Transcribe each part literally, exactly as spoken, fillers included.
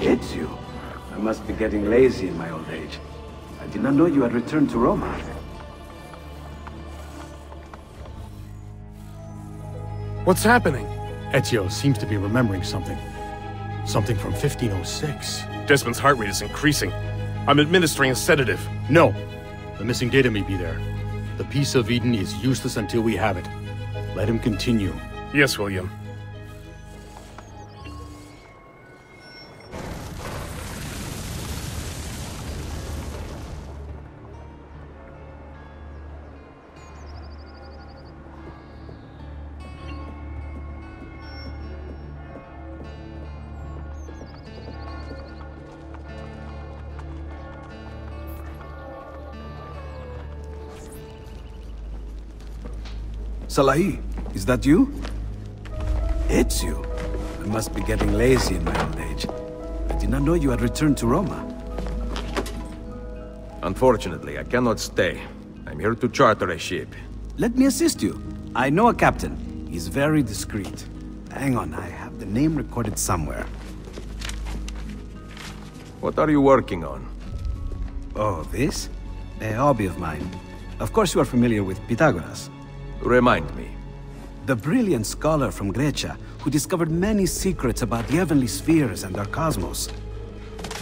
Ezio, I must be getting lazy in my old age. I did not know you had returned to Roma. What's happening? Ezio seems to be remembering something. Something from fifteen oh six. Desmond's heart rate is increasing. I'm administering a sedative. No. The missing data may be there. The Peace of Eden is useless until we have it. Let him continue. Yes, William. Salai, is that you? Ezio, I must be getting lazy in my old age. I did not know you had returned to Roma. Unfortunately, I cannot stay. I'm here to charter a ship. Let me assist you. I know a captain. He's very discreet. Hang on, I have the name recorded somewhere. What are you working on? Oh, this? A hobby of mine. Of course you are familiar with Pythagoras. Remind me. The brilliant scholar from Grecia, who discovered many secrets about the heavenly spheres and our cosmos.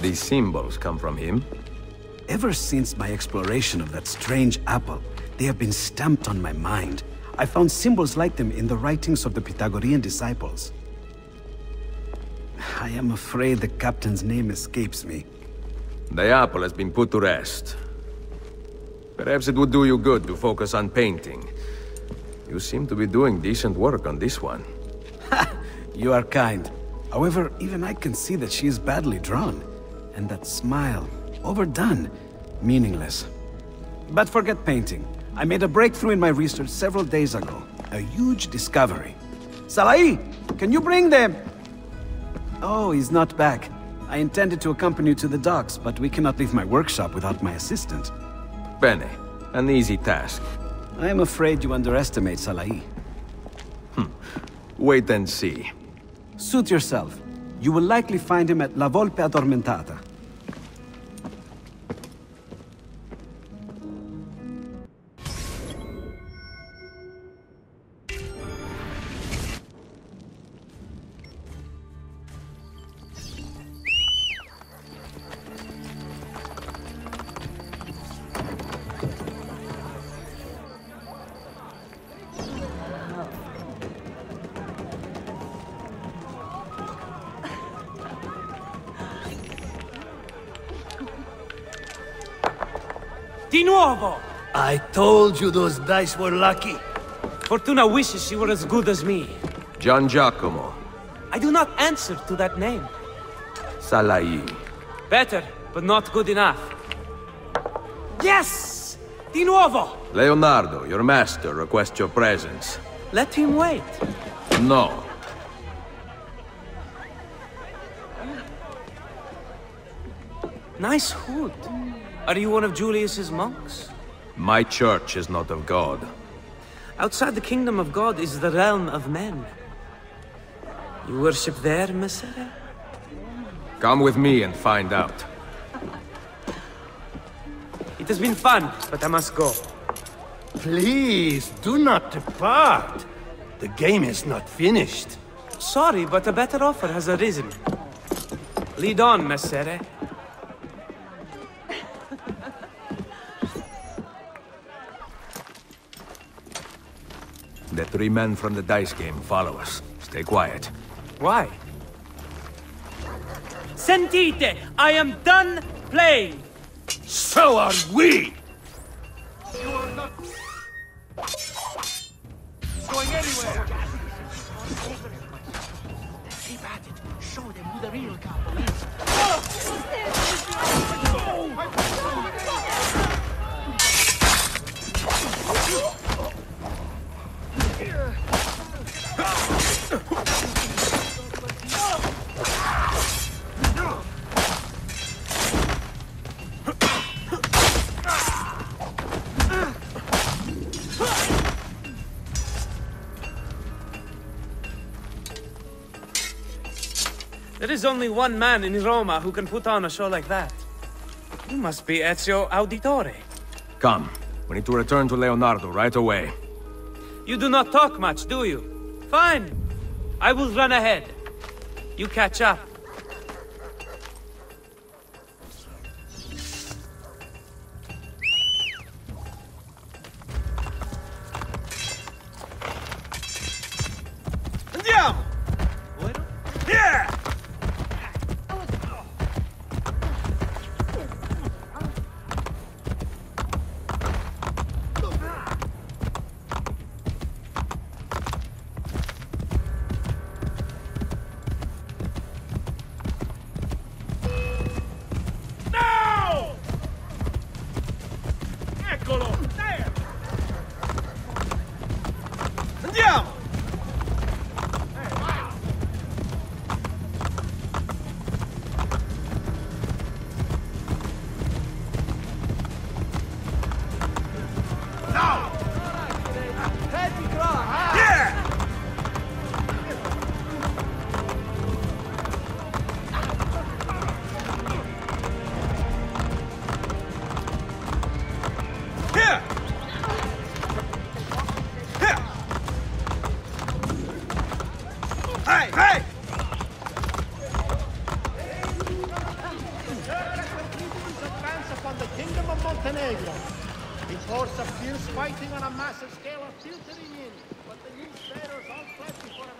These symbols come from him? Ever since my exploration of that strange apple, they have been stamped on my mind. I found symbols like them in the writings of the Pythagorean disciples. I am afraid the captain's name escapes me. The apple has been put to rest. Perhaps it would do you good to focus on painting. You seem to be doing decent work on this one. Ha! You are kind. However, even I can see that she is badly drawn. And that smile, overdone, meaningless. But forget painting. I made a breakthrough in my research several days ago. A huge discovery. Salai, can you bring them? Oh, he's not back. I intended to accompany you to the docks, but we cannot leave my workshop without my assistant. Bene, an easy task. I am afraid you underestimate Salai. Hmm. Wait and see. Suit yourself. You will likely find him at La Volpe Addormentata. I told you those dice were lucky. Fortuna wishes she were as good as me. Gian Giacomo. I do not answer to that name. Salai. Better, but not good enough. Yes! Di nuovo! Leonardo, your master, requests your presence. Let him wait. No. Nice hood. Are you one of Julius's monks? My church is not of God. Outside the kingdom of God is the realm of men. You worship there, Messiah? Come with me and find out. It has been fun, but I must go. Please, do not depart. The game is not finished. Sorry, but a better offer has arisen. Lead on, Messiah. The three men from the dice game follow us. Stay quiet. Why? Sentite! I am done playing! So are we! You are not going anywhere! Keep at it. Show them who the real couple is. There is only one man in Roma who can put on a show like that. You must be Ezio Auditore. Come. We need to return to Leonardo right away. You do not talk much, do you? Fine. I will run ahead. You catch up.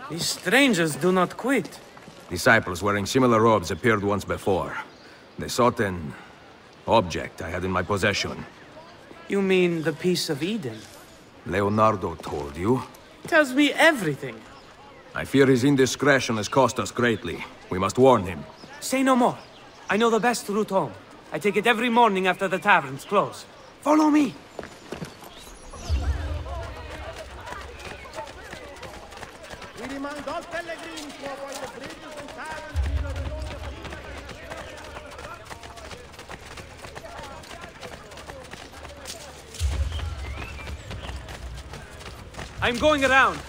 These strangers do not quit. Disciples wearing similar robes appeared once before. They sought an object I had in my possession. You mean the Peace of Eden? Leonardo told you? He tells me everything. I fear his indiscretion has cost us greatly. We must warn him. Say no more. I know the best route home. I take it every morning after the taverns close. Follow me! I'm going around.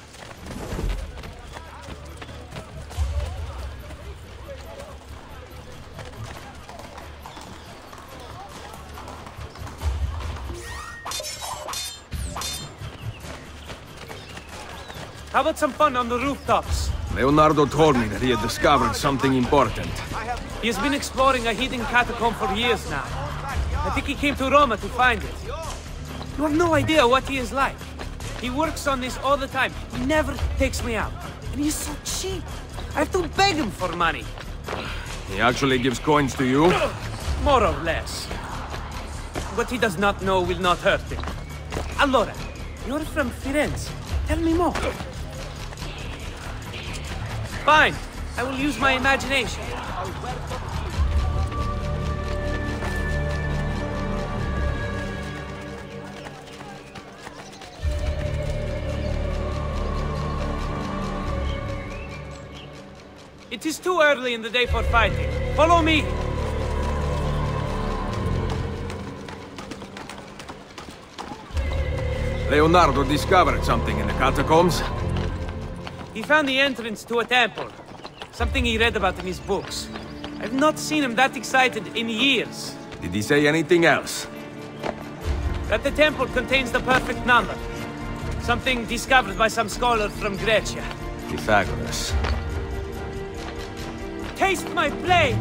How about some fun on the rooftops? Leonardo told me that he had discovered something important. He has been exploring a hidden catacomb for years now. I think he came to Roma to find it. You have no idea what he is like. He works on this all the time. He never takes me out. And he's so cheap. I have to beg him for money. He actually gives coins to you? More or less. What he does not know will not hurt him. Allora, you're from Firenze. Tell me more. Fine. I will use my imagination. It is too early in the day for fighting. Follow me. Leonardo discovered something in the catacombs. He found the entrance to a temple. Something he read about in his books. I've not seen him that excited in years. Did he say anything else? That the temple contains the perfect number. Something discovered by some scholar from Grecia. Pythagoras. Taste my blade!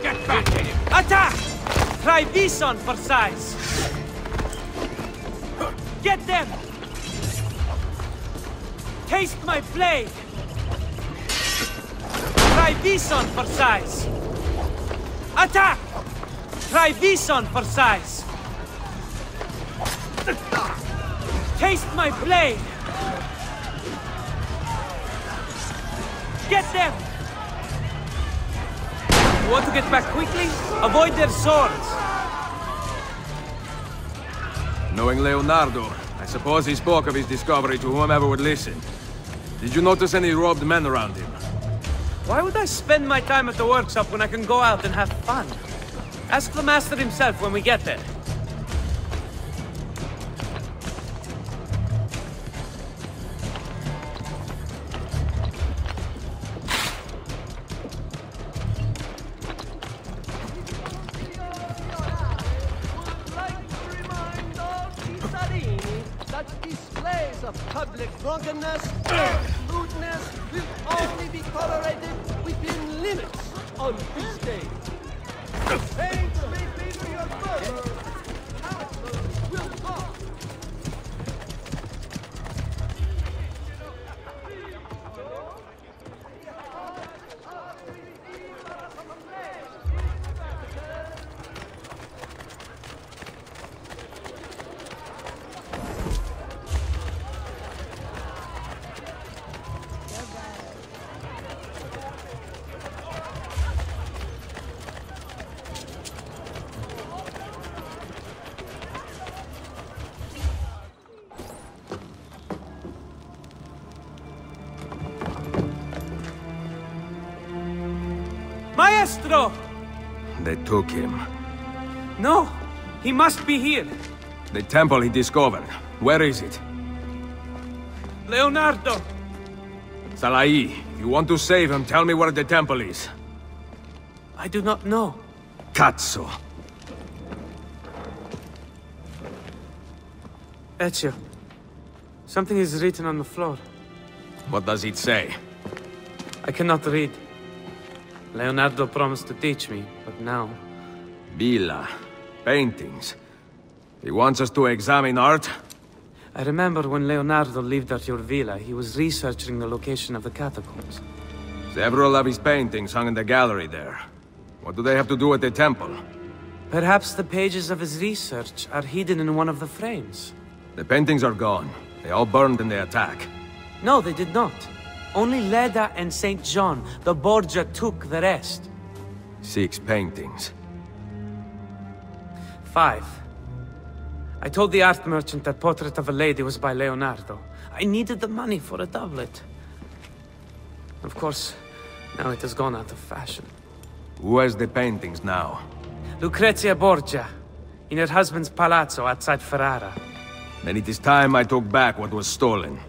Get back in him! Attack! Try this on for size! Get them! Taste my blade! Try this on for size! Attack! Try this on for size! Taste my blade! Get them! You want to get back quickly? Avoid their swords! Knowing Leonardo, I suppose he spoke of his discovery to whomever would listen. Did you notice any robed men around him? Why would I spend my time at the workshop when I can go out and have fun? Ask the master himself when we get there. public drunkenness and lewdness will only be tolerated within limits on this day. Thanks be to your brother. Council will talk. Maestro! They took him. No! He must be here! The temple he discovered. Where is it? Leonardo! Salai, if you want to save him, tell me where the temple is. I do not know. Cazzo! Ezio. Something is written on the floor. What does it say? I cannot read. Leonardo promised to teach me, but now... Villa. Paintings. He wants us to examine art? I remember when Leonardo lived at your villa, he was researching the location of the catacombs. Several of his paintings hung in the gallery there. What do they have to do with the temple? Perhaps the pages of his research are hidden in one of the frames. The paintings are gone. They all burned in the attack. No, they did not. Only Leda and Saint John, the Borgia, took the rest. Six paintings. Five. I told the art merchant that portrait of a lady was by Leonardo. I needed the money for a doublet. Of course, now it has gone out of fashion. Who has the paintings now? Lucrezia Borgia, in her husband's palazzo outside Ferrara. Then it is time I took back what was stolen.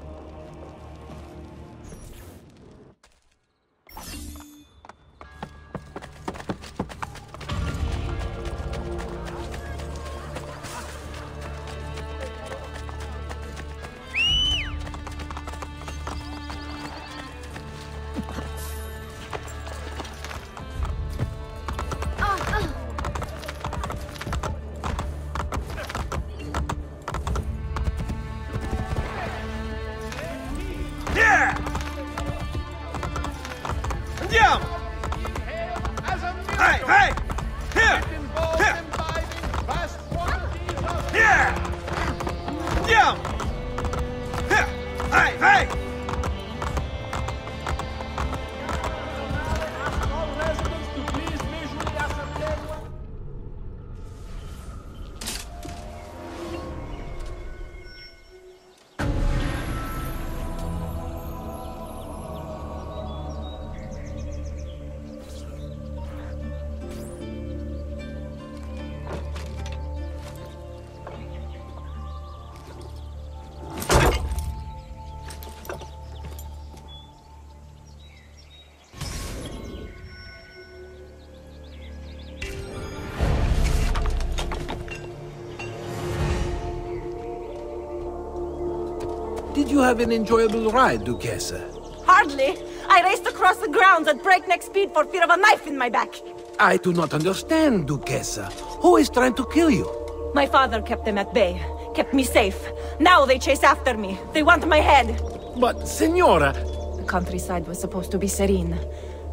Did you have an enjoyable ride, Duchessa? Hardly. I raced across the grounds at breakneck speed for fear of a knife in my back. I do not understand, Duchessa. Who is trying to kill you? My father kept them at bay, kept me safe. Now they chase after me. They want my head. But, Signora... The countryside was supposed to be serene.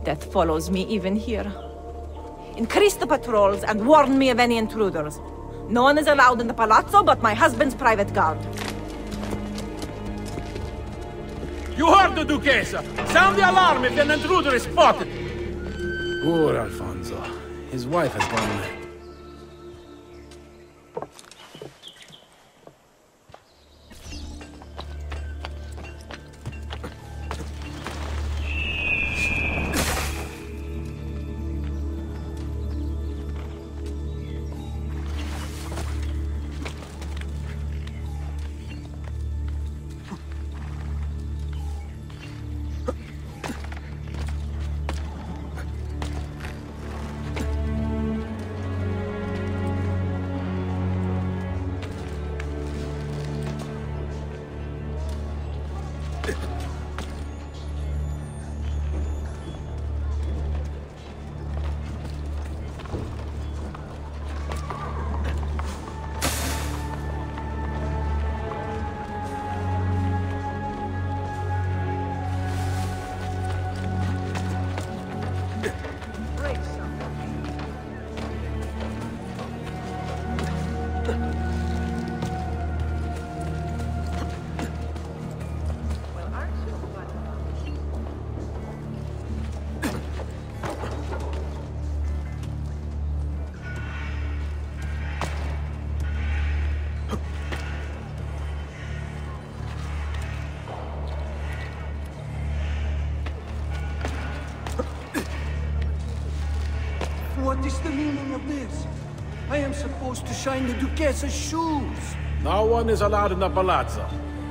Death follows me even here. Increase the patrols and warn me of any intruders. No one is allowed in the palazzo but my husband's private guard. You heard the Duchessa! Sound the alarm if an intruder is spotted! Poor Alfonso. His wife has gone away. What is the meaning of this? I am supposed to shine the Duchessa's shoes. No one is allowed in the palazzo.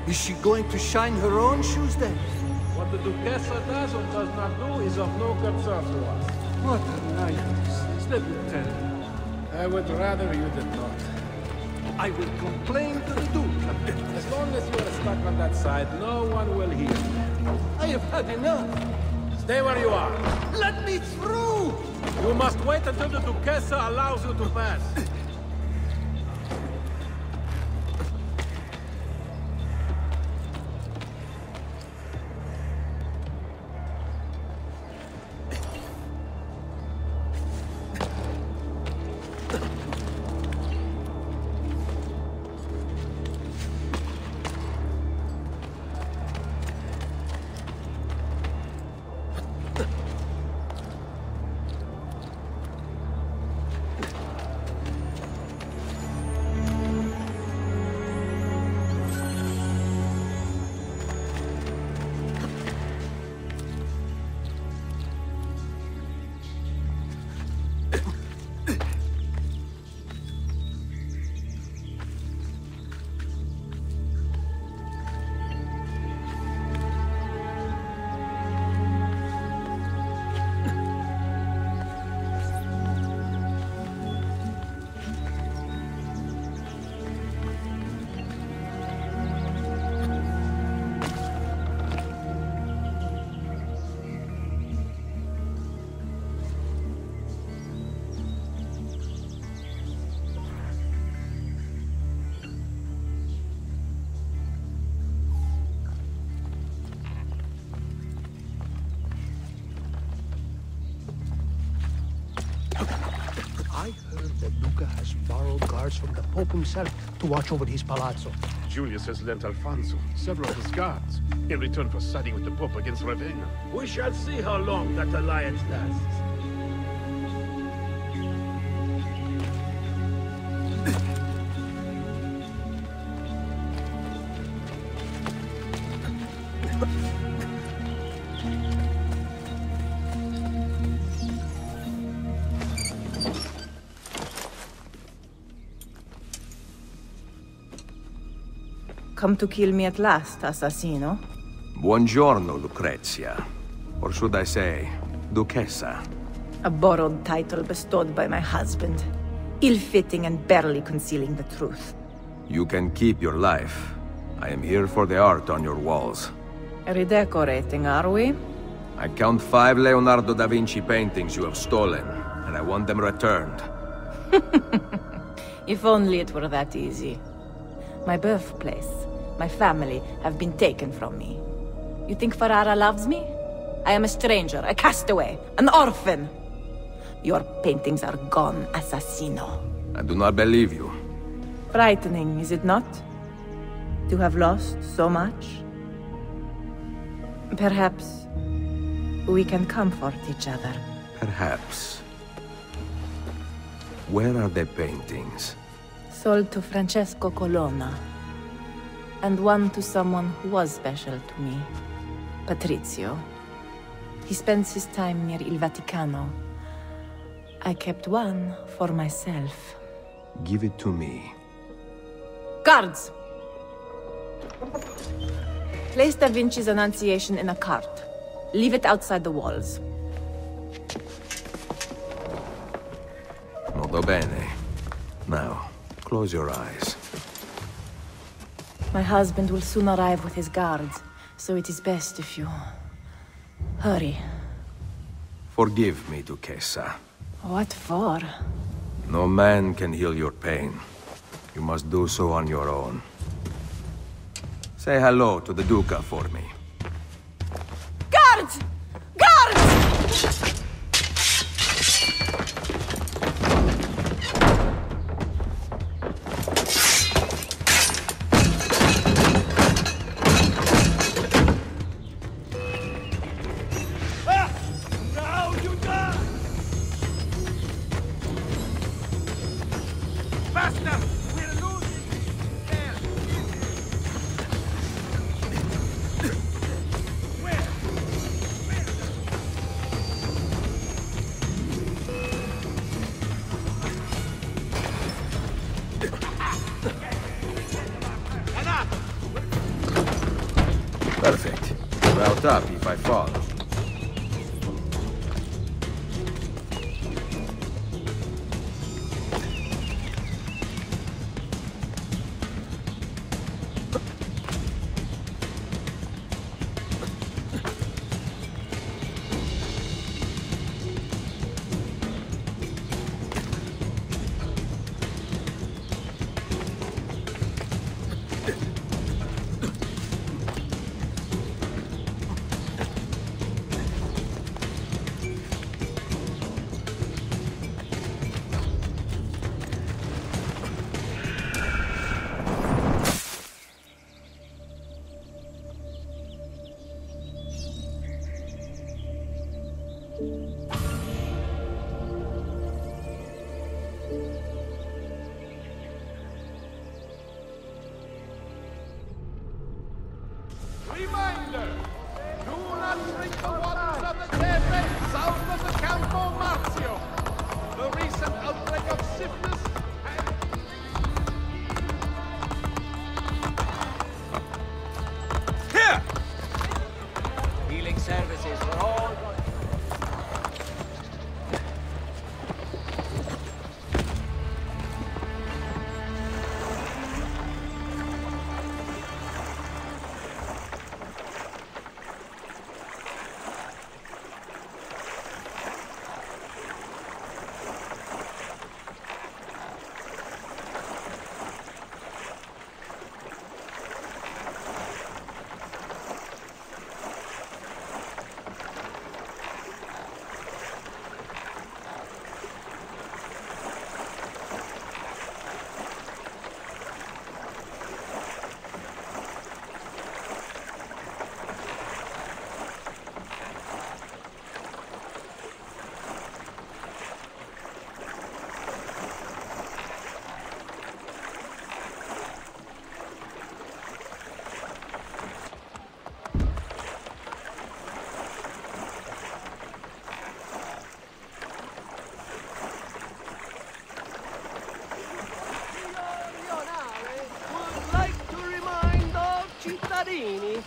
Is she going to shine her own shoes then? What the Duchessa does or does not do is of no concern to us. What a nightmare. Step in. I would rather you did not. I will complain to the Duke. As long as you are stuck on that side, no one will hear. I have had enough. Stay where you are. Let me through! You must wait until the Duchessa allows you to pass. From the Pope himself to watch over his palazzo. Julius has lent Alfonso several of his guards in return for siding with the Pope against Ravenna. We shall see how long that alliance lasts. Come to kill me at last, assassino? Buongiorno, Lucrezia. Or should I say, Duchessa? A borrowed title bestowed by my husband. Ill-fitting and barely concealing the truth. You can keep your life. I am here for the art on your walls. Redecorating, are we? I count five Leonardo da Vinci paintings you have stolen, and I want them returned. If only it were that easy. My birthplace. My family have been taken from me. You think Ferrara loves me? I am a stranger, a castaway, an orphan. Your paintings are gone, assassino. I do not believe you. Frightening, is it not? To have lost so much? Perhaps we can comfort each other. Perhaps. Where are the paintings? Sold to Francesco Colonna. And one to someone who was special to me, Patrizio. He spends his time near il Vaticano. I kept one for myself. Give it to me. Guards! Place Da Vinci's Annunciation in a cart. Leave it outside the walls. Molto bene. Now, close your eyes. My husband will soon arrive with his guards, so it is best if you... hurry. Forgive me, Duchessa. What for? No man can heal your pain. You must do so on your own. Say hello to the Duca for me. Guards! Guards! We're losing! up if I fall.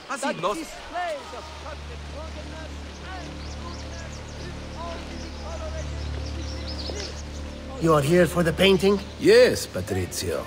Has he lost? You are here for the painting? Yes, Patrizio.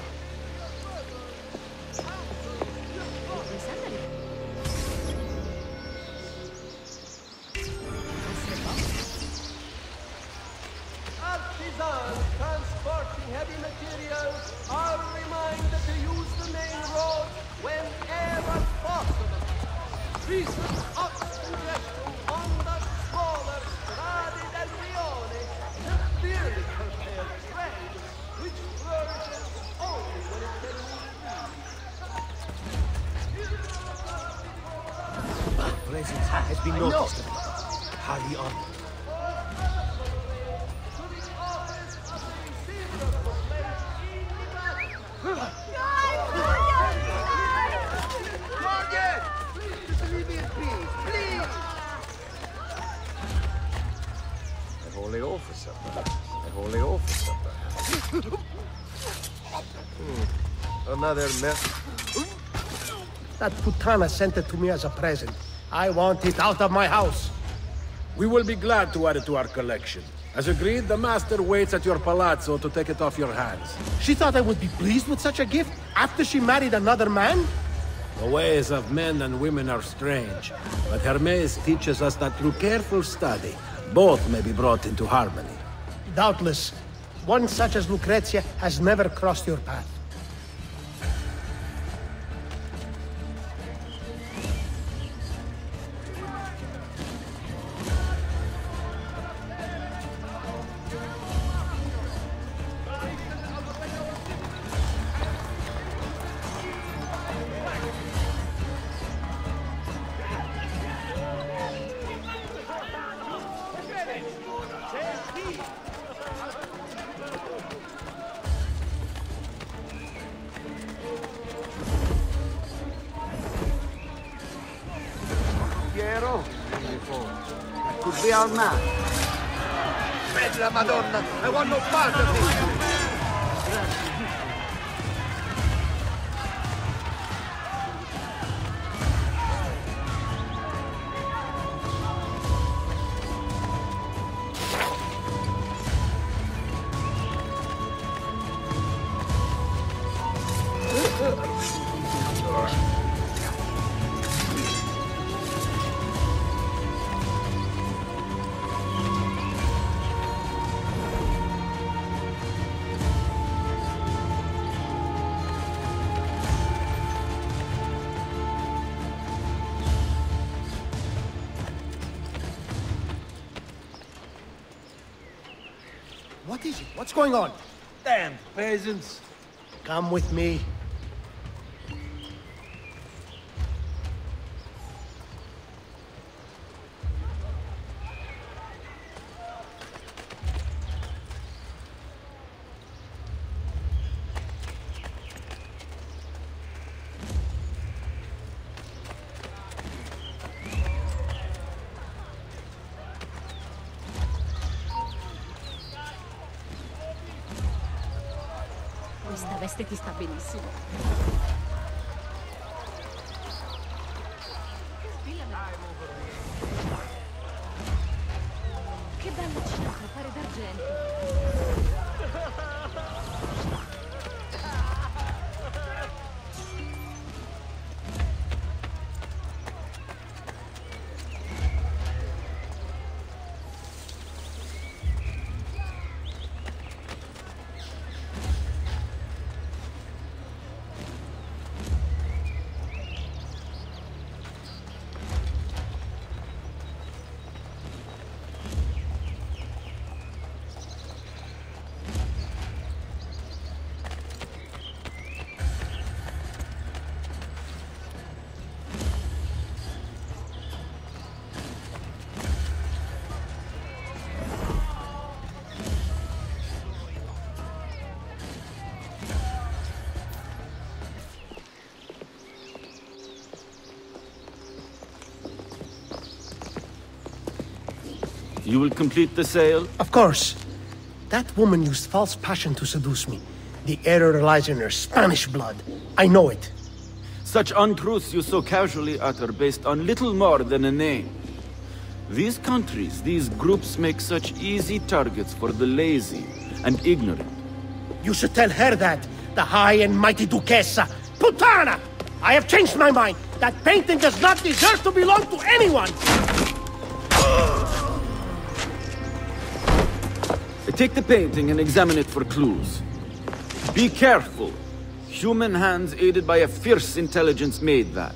That putana sent it to me as a present. I want it out of my house. We will be glad to add it to our collection. As agreed, the master waits at your palazzo to take it off your hands. She thought I would be pleased with such a gift after she married another man? The ways of men and women are strange, but Hermes teaches us that through careful study, both may be brought into harmony. Doubtless. One such as Lucrezia has never crossed your path. Bella Madonna, I want no part of this. What is it? What's going on? Damn peasants. Come with me. Questa veste ti sta benissimo. Che bello cilantro, pare d'argento. You will complete the sale? Of course. That woman used false passion to seduce me. The error lies in her Spanish blood. I know it. Such untruths you so casually utter based on little more than a name. These countries, these groups make such easy targets for the lazy and ignorant. You should tell her that, the high and mighty Duchessa. Putana! I have changed my mind. That painting does not deserve to belong to anyone. Take the painting and examine it for clues. Be careful. Human hands aided by a fierce intelligence made that.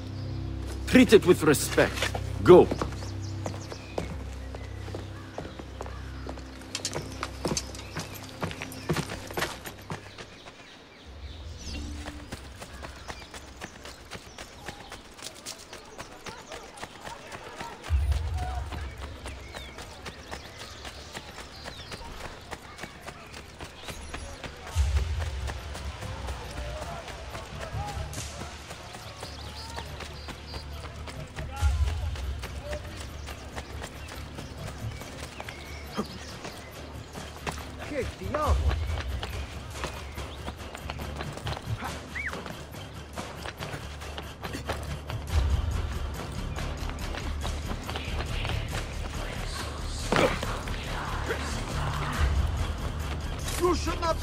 Treat it with respect. Go. You should not...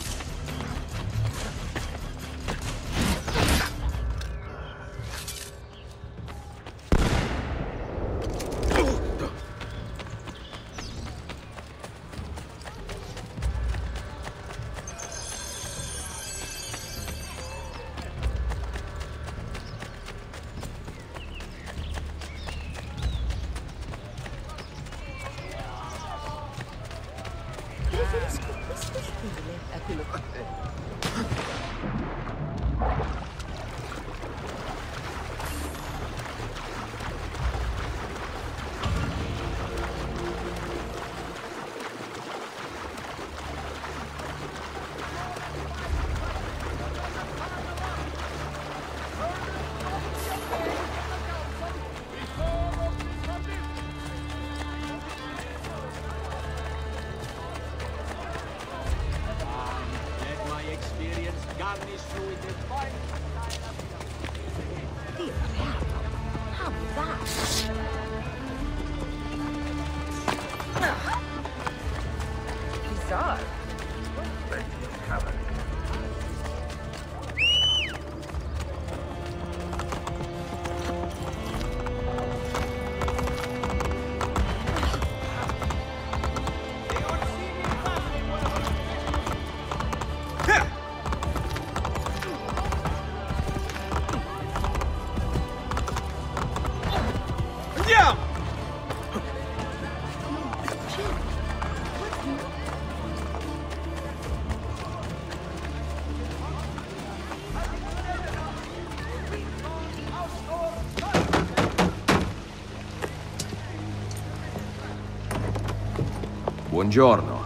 Buongiorno.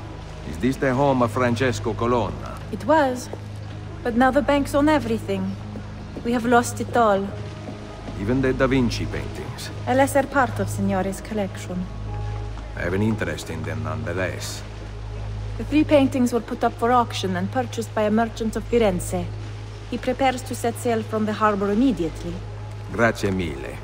Is this the home of Francesco Colonna? It was. But now the banks own everything. We have lost it all. Even the Da Vinci paintings. A lesser part of Signore's collection. I have an interest in them nonetheless. The three paintings were put up for auction and purchased by a merchant of Firenze. He prepares to set sail from the harbor immediately. Grazie mille.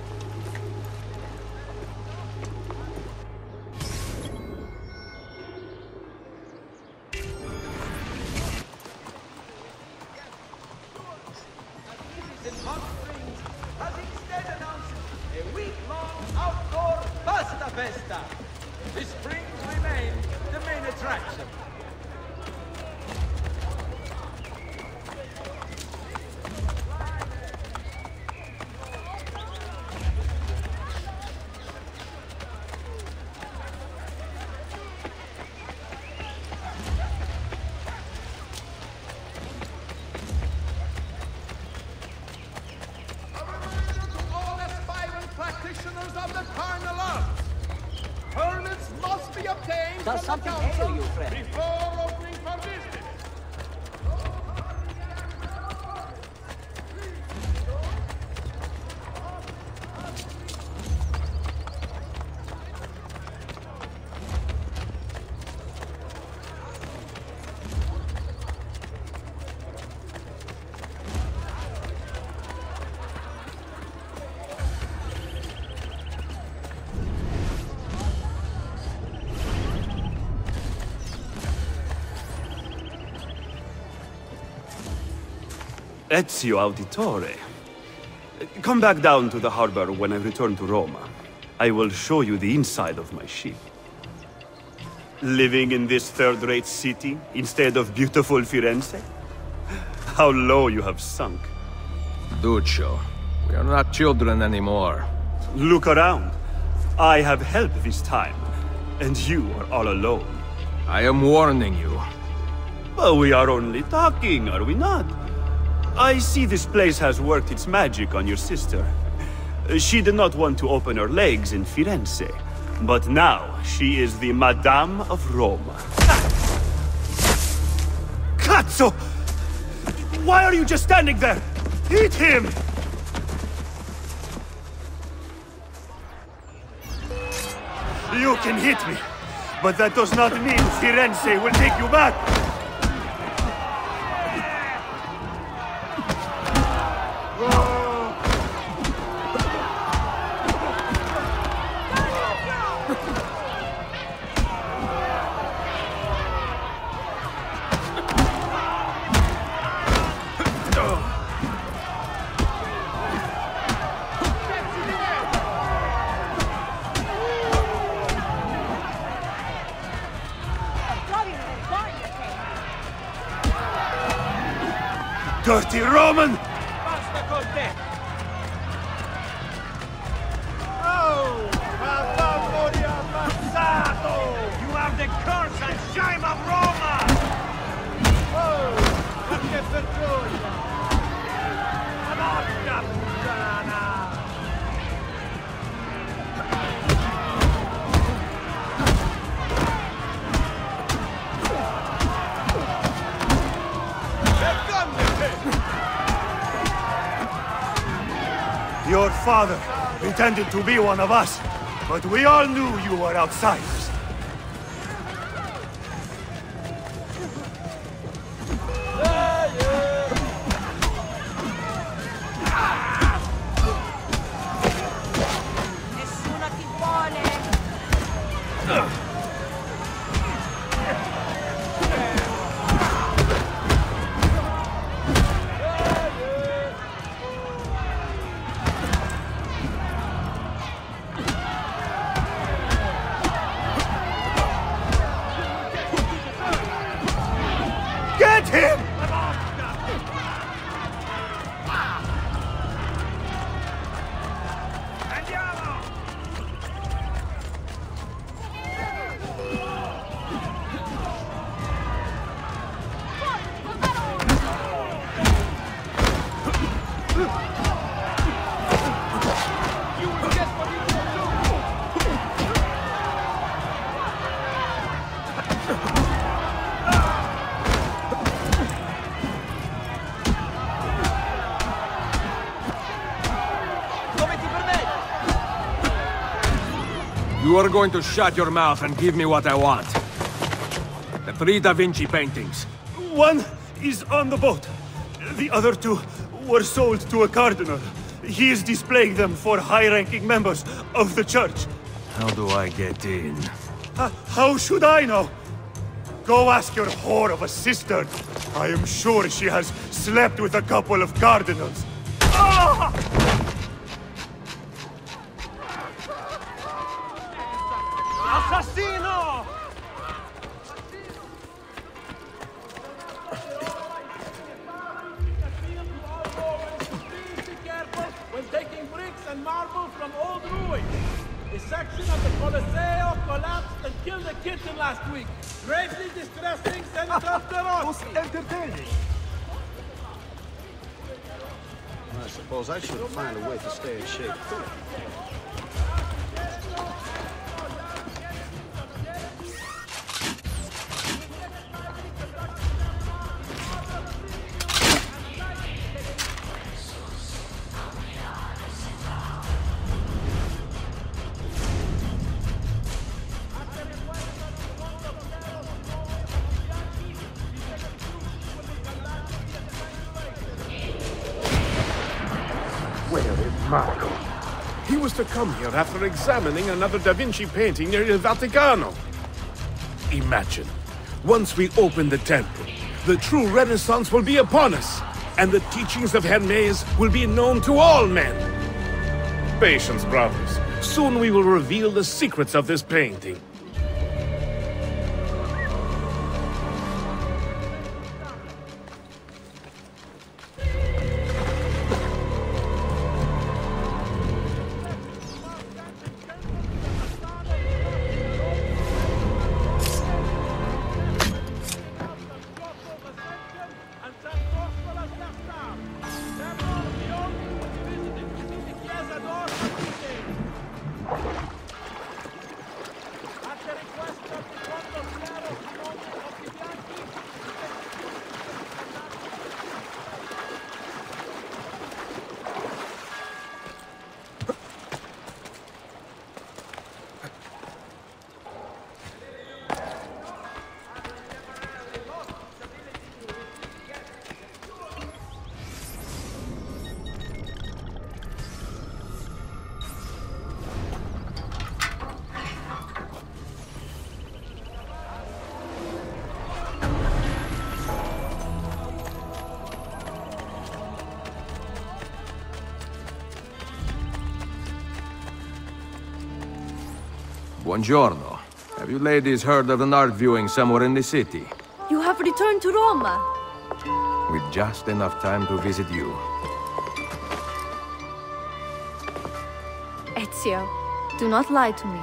Ezio Auditore. Come back down to the harbor when I return to Roma. I will show you the inside of my ship. Living in this third-rate city instead of beautiful Firenze? How low you have sunk. Duccio, we are not children anymore. Look around. I have help this time, and you are all alone. I am warning you. But we are only talking, are we not? I see this place has worked its magic on your sister. She did not want to open her legs in Firenze, but now she is the Madame of Roma. Cazzo! Why are you just standing there? Hit him! You can hit me, but that does not mean Firenze will take you back. Dirty Roman! Basta con te! Oh! Madamori ammazzato! You are the curse and shame of Roma! Oh! Ma che vergogna! Madonna puttana! Your father intended to be one of us, but we all knew you were outsiders. You are going to shut your mouth and give me what I want. The three Da Vinci paintings. One is on the boat. The other two were sold to a cardinal. He is displaying them for high-ranking members of the church. How do I get in? Uh, how should I know? Go ask your whore of a sister. I am sure she has slept with a couple of cardinals. Ah! Assassino! Please be careful when taking bricks and marble from old ruins. A section of the Colosseo collapsed and killed a kitten last week. Greatly distressing Senator Derossi. Was entertaining. Well, I suppose I should find a way to stay in shape too. To come here after examining another Da Vinci painting near il Vaticano. Imagine, once we open the temple, the true Renaissance will be upon us, and the teachings of Hermes will be known to all men. Patience, brothers. Soon we will reveal the secrets of this painting. Buongiorno. Have you ladies heard of an art viewing somewhere in the city? You have returned to Roma. With just enough time to visit you. Ezio, do not lie to me.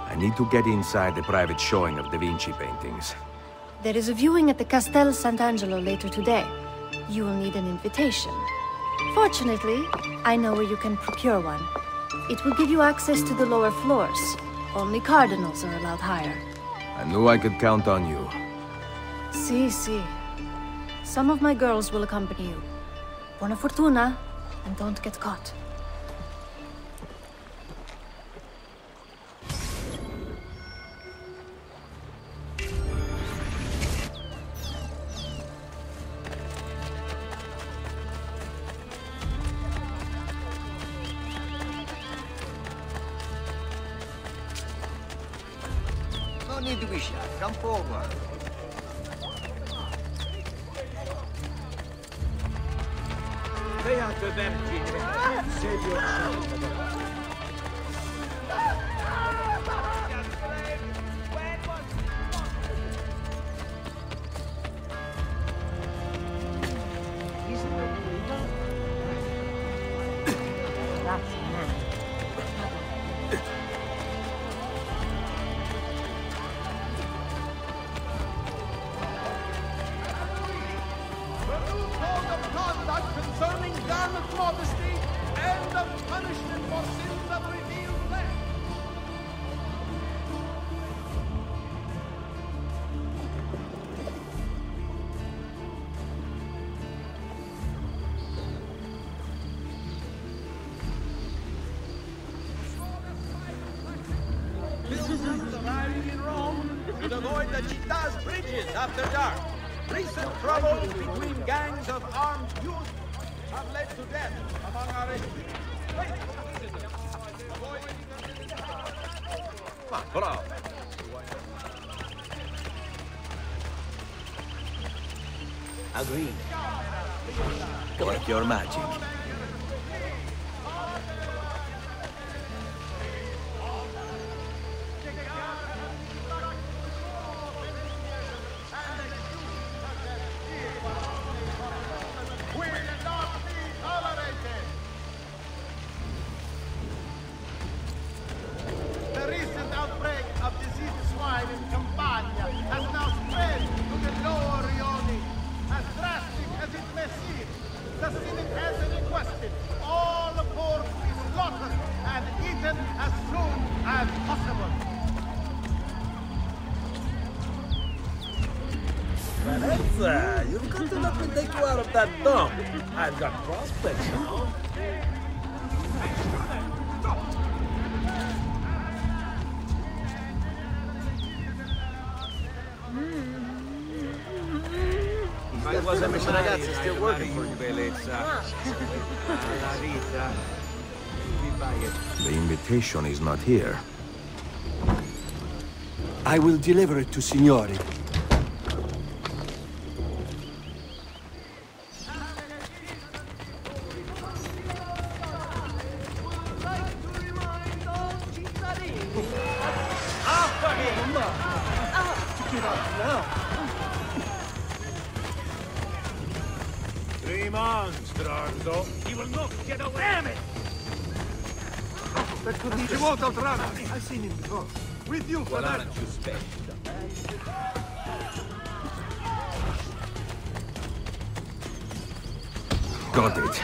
I need to get inside the private showing of Da Vinci paintings. There is a viewing at the Castel Sant'Angelo later today. You will need an invitation. Fortunately, I know where you can procure one. It will give you access to the lower floors. Only cardinals are allowed higher. I knew I could count on you. Si, si. Some of my girls will accompany you. Buona fortuna, and don't get caught. Pilgrims arriving in Rome should avoid the citta's bridges after dark. Recent troubles between gangs of armed youth have led to death among our residents. Bravo. Agreed. Work your magic. The invitation is not here. I will deliver it to Signori. With you, well, Fernando! Got it.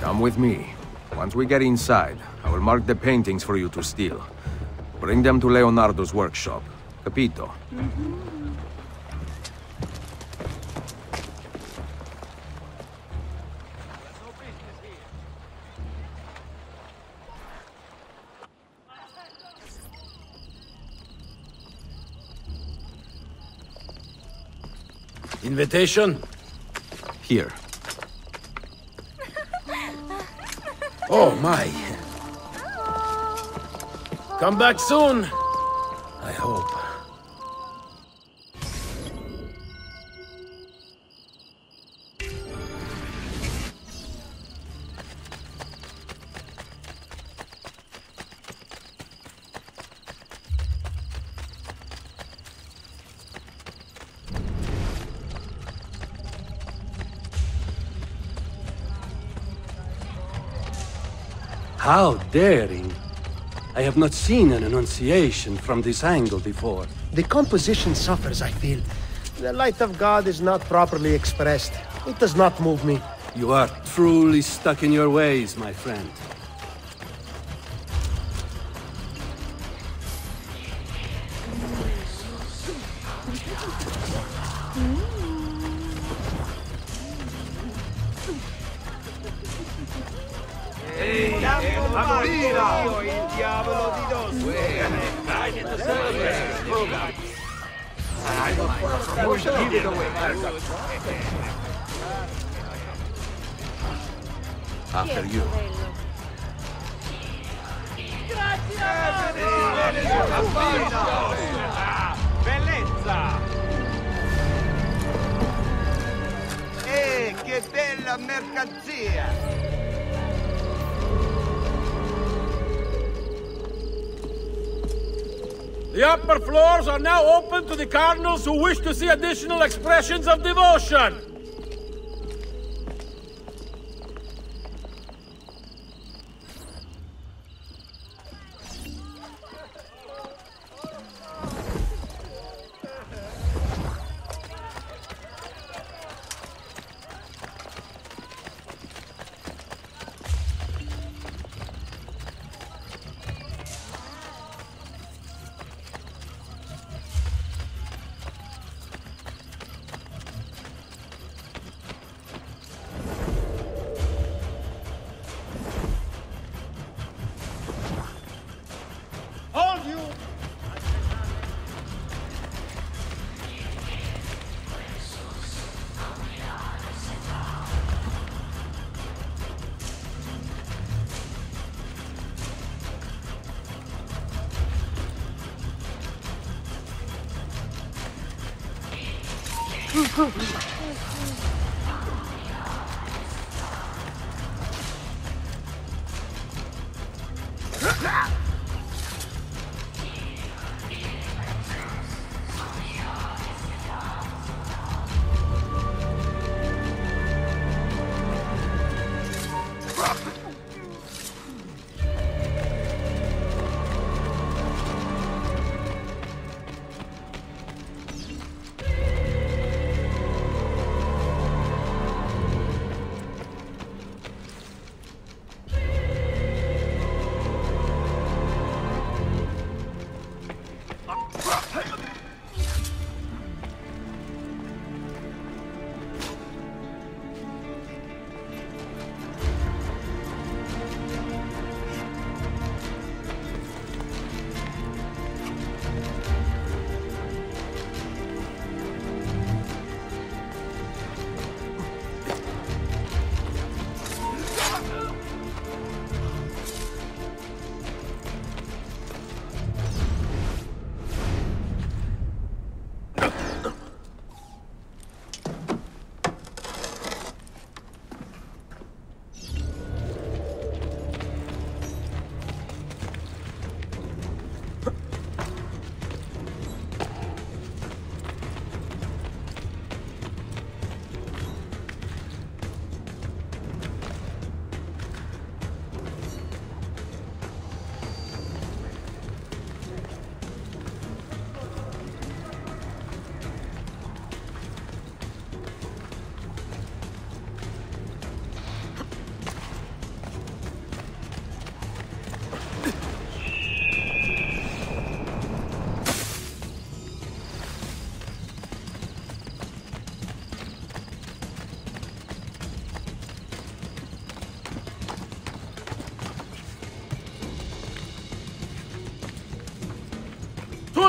Come with me. Once we get inside, I will mark the paintings for you to steal. Bring them to Leonardo's workshop. Capito? Mm-hmm. Invitation? Here. Oh, my. Hello. Come back soon. I hope. How daring! I have not seen an Annunciation from this angle before. The composition suffers, I feel. The light of God is not properly expressed. It does not move me. You are truly stuck in your ways, my friend. Il diavolo di il diavolo di dosso. I will first, I will give it away. After you. Bellezza! Eh, che bella mercanzia! The upper floors are now open to the cardinals who wish to see additional expressions of devotion.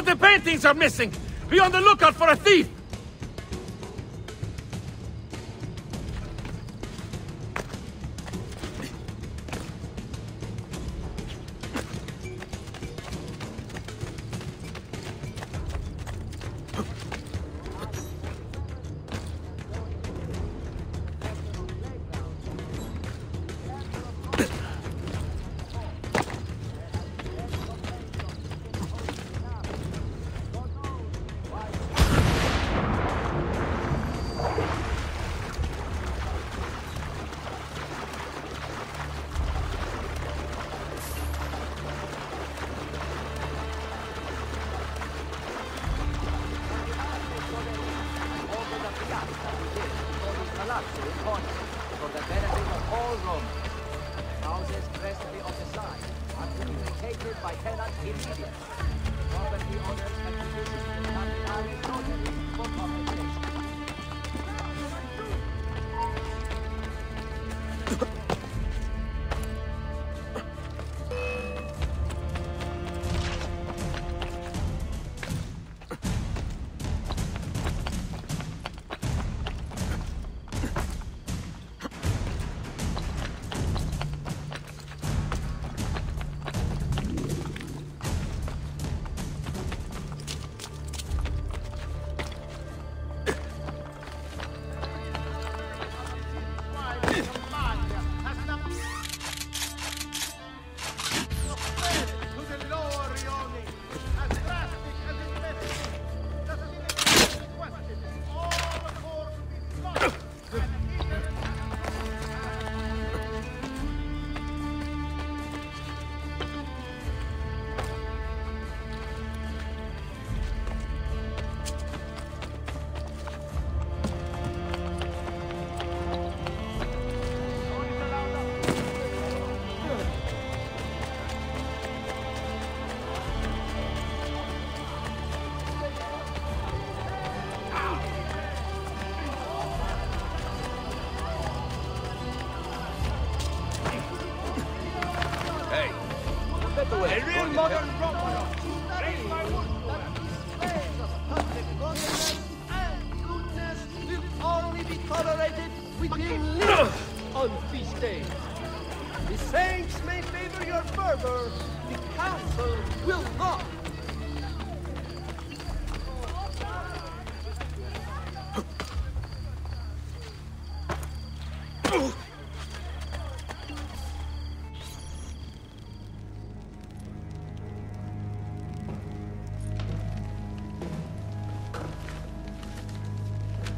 The paintings are missing! Be on the lookout for a thief! the way. A real modern Roma. Raise my wood. And goodness will only be tolerated within limits on feast day. The saints may favor your fervor. The council will not.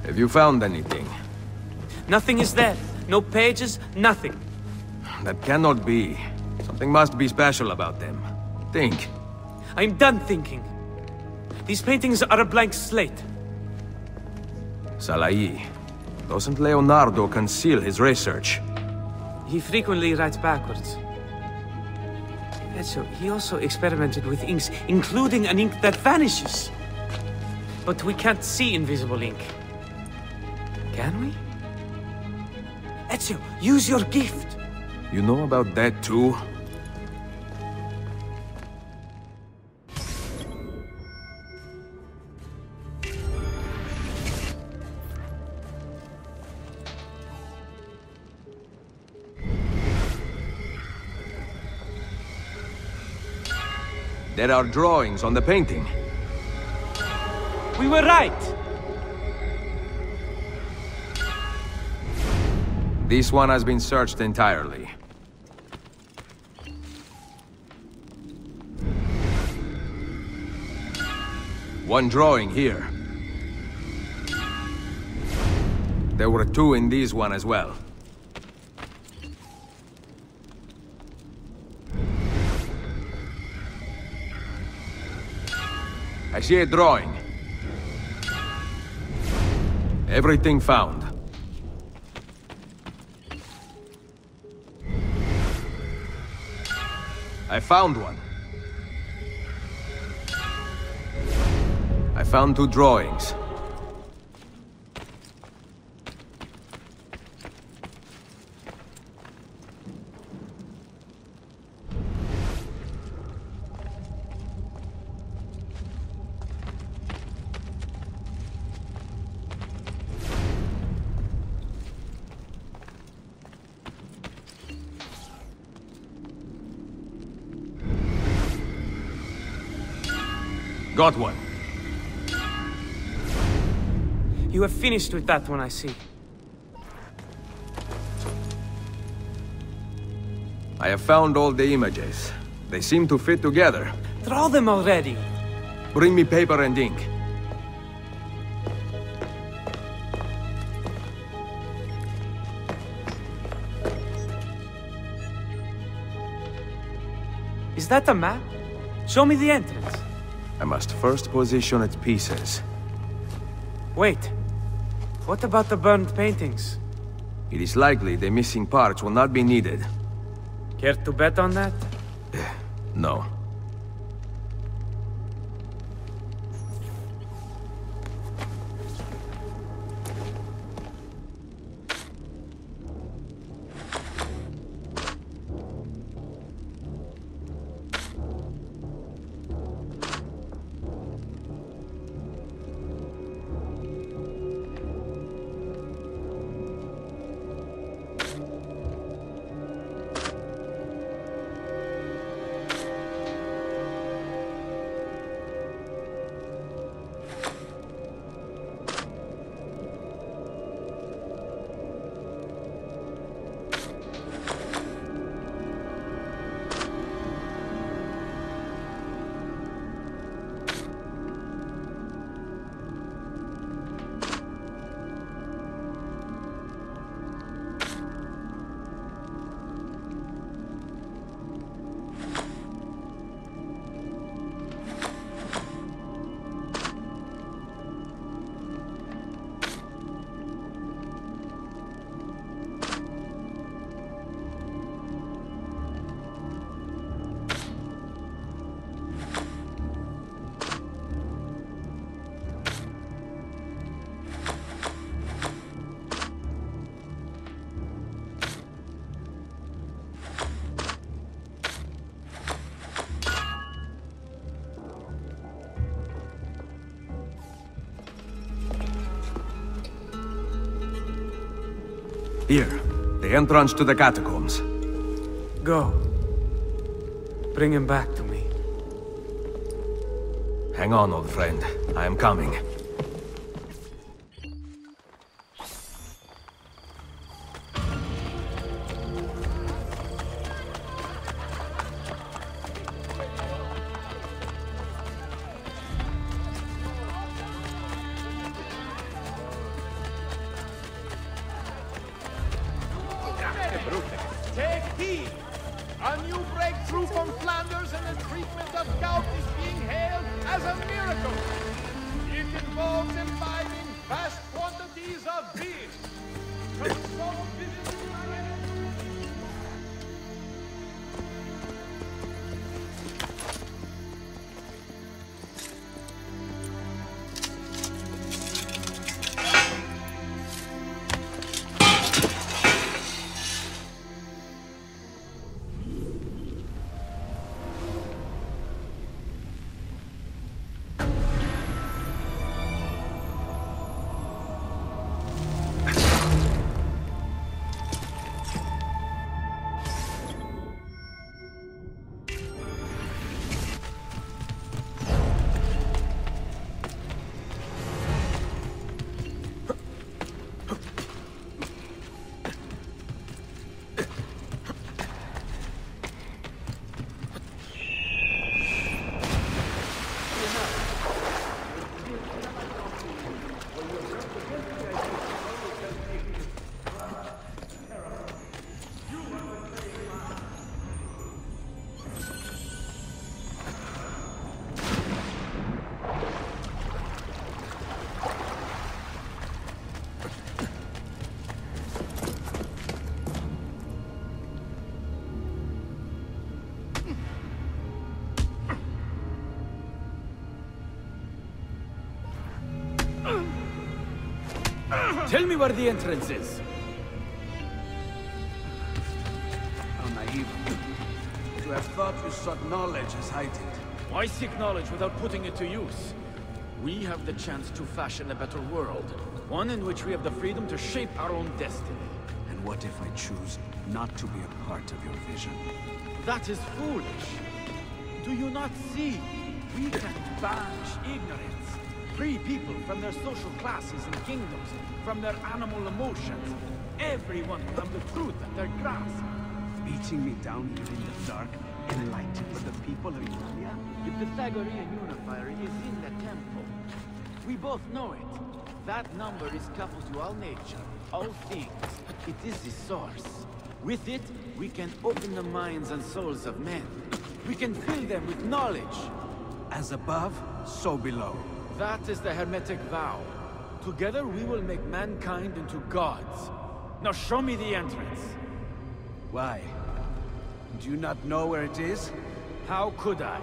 Have you found anything? Nothing is there. No pages, nothing. That cannot be. Something must be special about them. Think. I'm done thinking. These paintings are a blank slate. Salai, doesn't Leonardo conceal his research? He frequently writes backwards. Ezio, he also experimented with inks, including an ink that vanishes. But we can't see invisible ink. Can we? Ezio, use your gift! You know about that too? There are drawings on the painting. We were right! This one has been searched entirely. One drawing here. There were two in this one as well. I see a drawing. Everything found. I found one. I found two drawings. Got one. You have finished with that one, I see. I have found all the images. They seem to fit together. Draw them already. Bring me paper and ink. Is that a map? Show me the entrance. I must first position its pieces. Wait. What about the burned paintings? It is likely the missing parts will not be needed. Care to bet on that? No. Here, the entrance to the catacombs. Go. Bring him back to me. Hang on, old friend. I am coming. Tell me where the entrance is. How naive of you. To have thought you sought knowledge as I did. Why seek knowledge without putting it to use? We have the chance to fashion a better world. One in which we have the freedom to shape our own destiny. And what if I choose not to be a part of your vision? That is foolish. Do you not see? We can't banish ignorance. Free people from their social classes and kingdoms, from their animal emotions. Everyone from the truth at their grasp. Beating me down here in the dark, enlightened for the people of Italia? The Pythagorean Unifier is in the temple. We both know it. That number is coupled to all nature, all things. It is the source. With it, we can open the minds and souls of men. We can fill them with knowledge. As above, so below. That is the Hermetic vow. Together we will make mankind into gods. Now show me the entrance. Why? Do you not know where it is? How could I?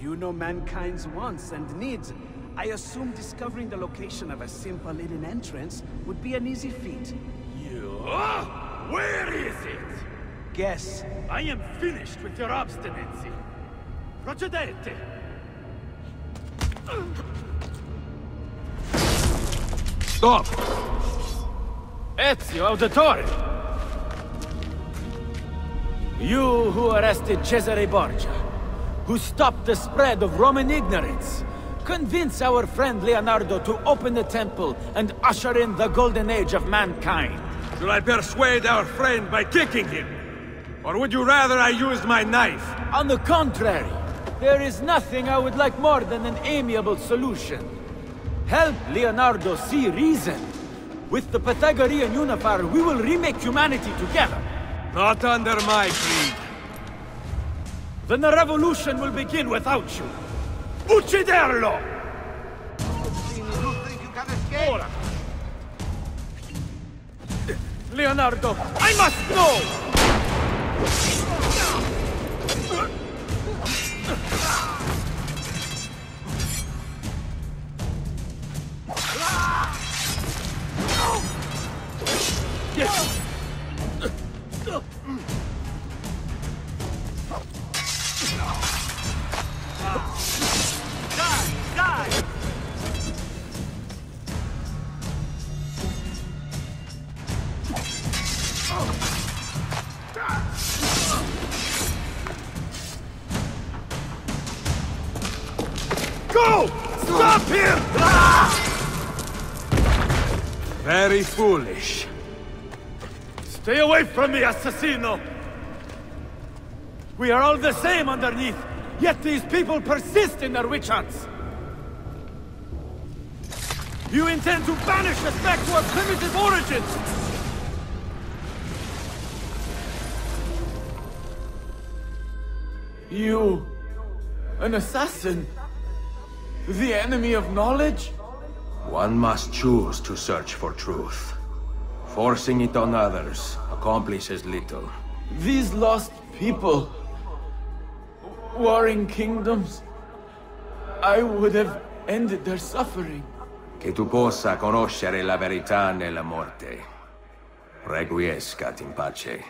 You know mankind's wants and needs. I assume discovering the location of a simple hidden entrance would be an easy feat. You? Where is it? Guess. I am finished with your obstinacy. Procedete! Stop! Ezio Auditore! You who arrested Cesare Borgia, who stopped the spread of Roman ignorance, convince our friend Leonardo to open the temple and usher in the golden age of mankind. Should I persuade our friend by kicking him? Or would you rather I used my knife? On the contrary! There is nothing I would like more than an amiable solution. Help Leonardo see reason. With the Pythagorean Unifier, we will remake humanity together. Not under my creed. Then the revolution will begin without you. Ucciderlo! You think you can escape? Ora. Leonardo, I must know! Die! Die! Go! Stop him! Very foolish. Stay away from me, assassino! We are all the same underneath, yet these people persist in their witch hunts! You intend to banish us back to our primitive origins! You... an assassin? The enemy of knowledge? One must choose to search for truth. Forcing it on others accomplishes little. These lost people... warring kingdoms... I would have ended their suffering. Che tu possa conoscere la verità nella morte. Requiescat in pace.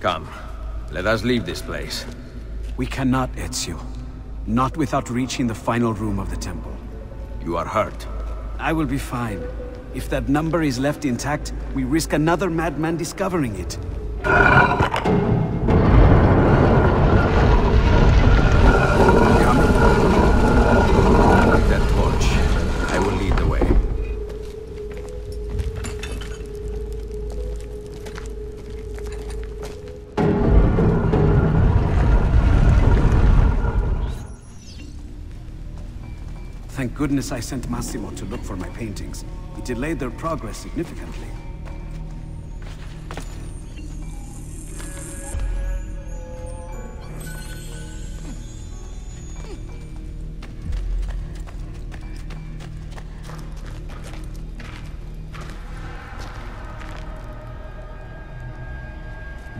Come, let us leave this place. We cannot, Ezio. Not without reaching the final room of the temple. You are hurt. I will be fine. If that number is left intact, we risk another madman discovering it. Come. Take that torch. I will lead the way. Thank goodness I sent Massimo to look for my paintings. It delayed their progress significantly.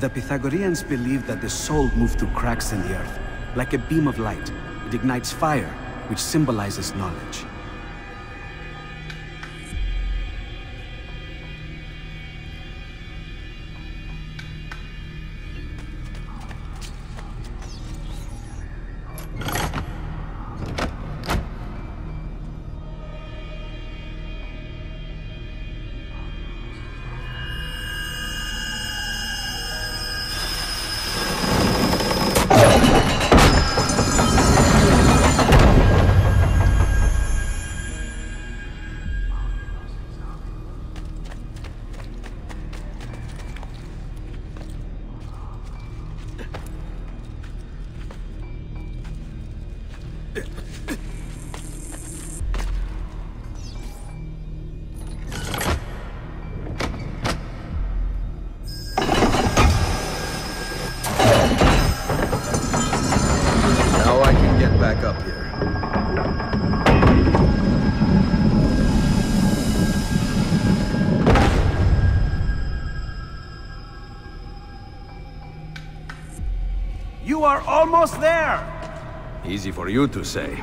The Pythagoreans believed that the soul moved through cracks in the earth, like a beam of light. It ignites fire, which symbolizes knowledge. You are almost there! Easy for you to say.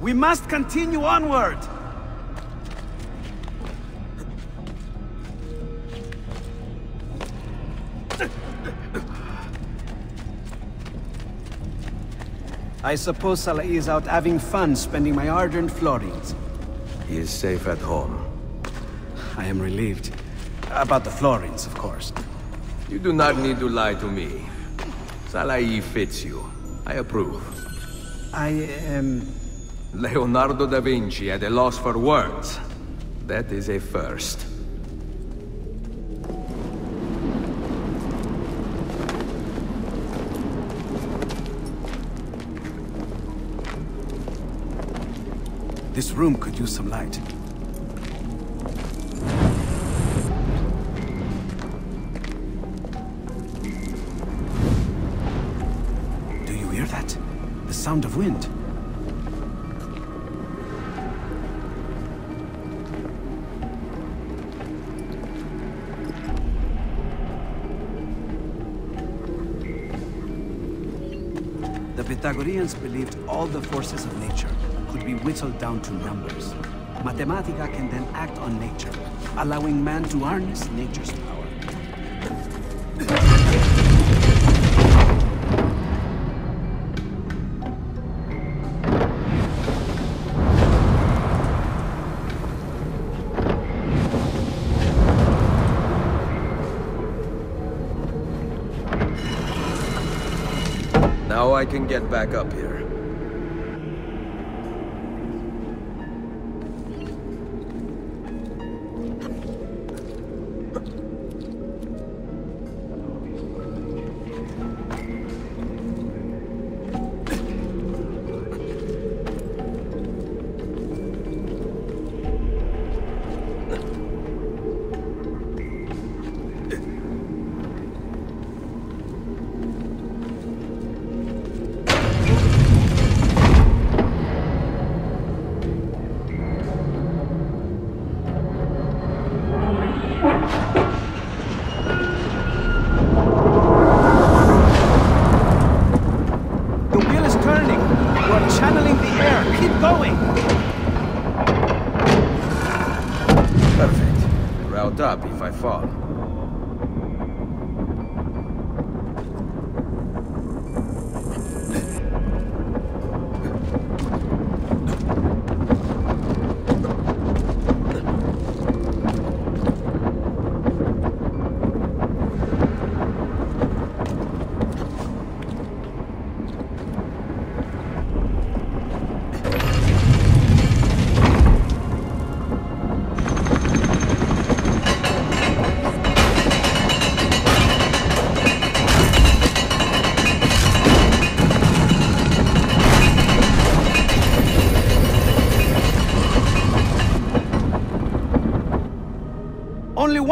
We must continue onward! I suppose Salai is out having fun spending my ardent florins. He is safe at home. I am relieved. About the florins, of course. You do not need to lie to me. Salai fits you. I approve. I am... Um... Leonardo da Vinci at a loss for words. That is a first. This room could use some light. Do you hear that? The sound of wind. The Pythagoreans believed all the forces of nature could be whittled down to numbers. Mathematica can then act on nature, allowing man to harness nature's power. Now I can get back up here.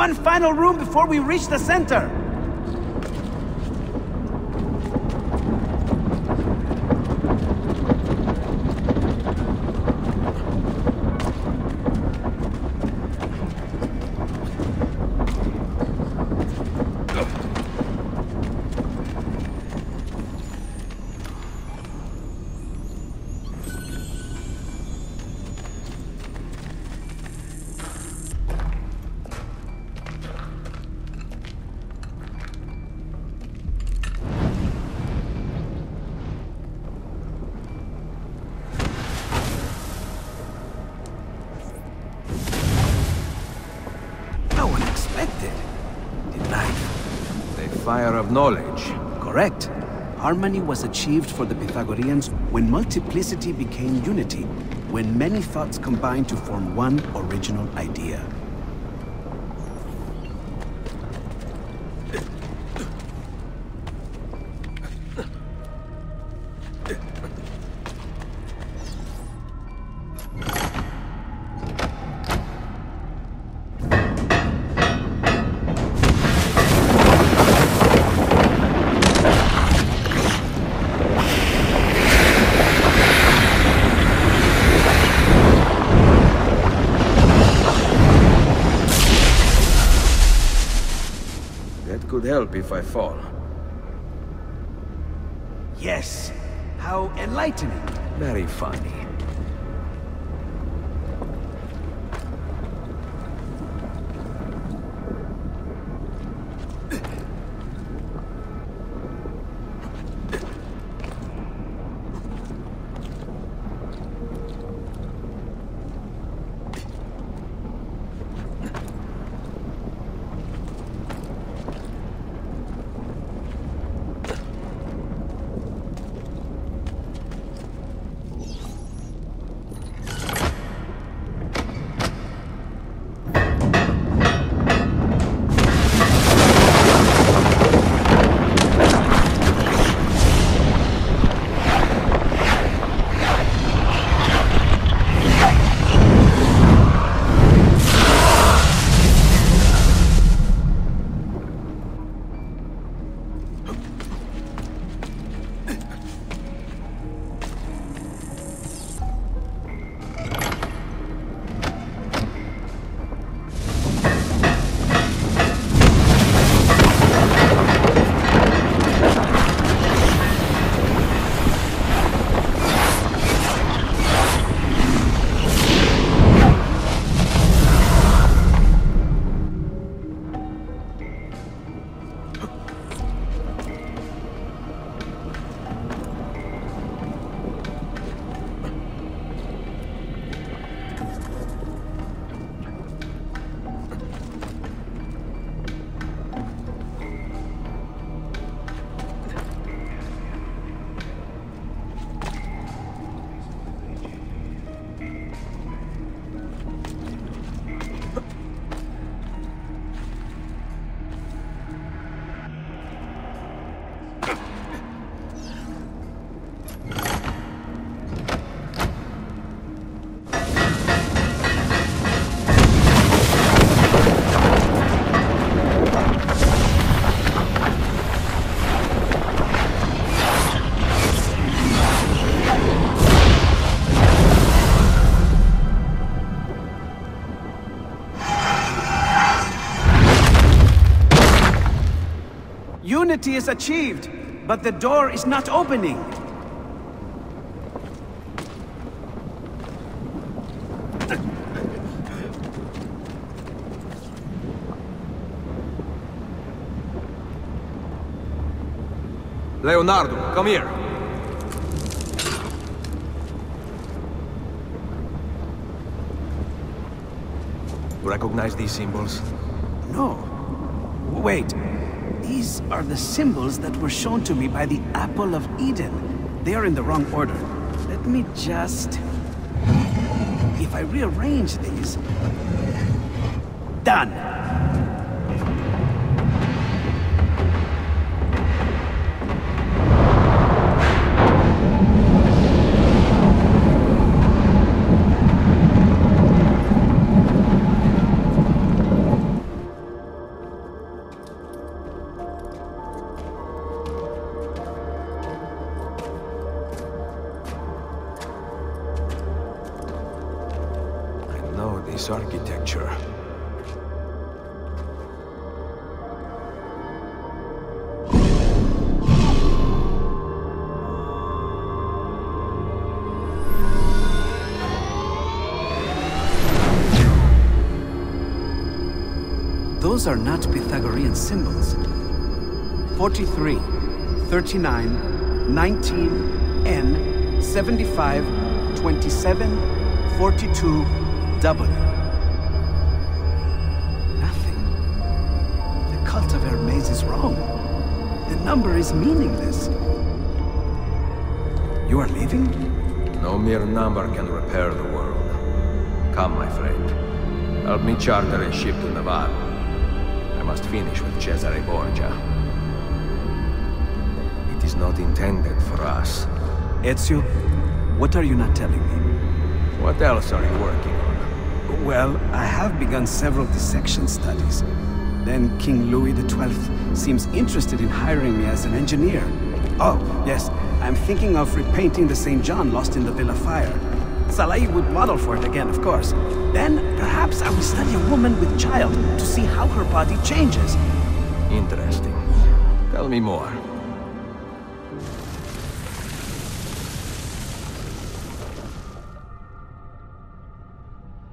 One final room before we reach the center! Fire of knowledge. Correct. Harmony was achieved for the Pythagoreans when multiplicity became unity, when many thoughts combined to form one original idea. Help if I fall. Yes. How enlightening. Very funny. Unity is achieved, but the door is not opening. Leonardo, come here. Recognize these symbols? No. Wait. These are the symbols that were shown to me by the Apple of Eden. They are in the wrong order. Let me just... If I rearrange these... Done! Those are not Pythagorean symbols. forty-three, thirty-nine, nineteen, N, seventy-five, twenty-seven, forty-two, W. Nothing. The cult of Hermes is wrong. The number is meaningless. You are leaving? No mere number can repair the world. Come, my friend. Help me charter a ship to Nevada. I must finish with Cesare Borgia. It is not intended for us. Ezio, what are you not telling me? What else are you working on? Well, I have begun several dissection studies. Then King Louis the twelfth seems interested in hiring me as an engineer. Oh, yes, I'm thinking of repainting the Saint John lost in the Villa fire. Salai would model for it again, of course. Then, perhaps I will study a woman with child to see how her body changes. Interesting. Tell me more.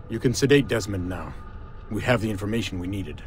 You can sedate Desmond now. We have the information we needed.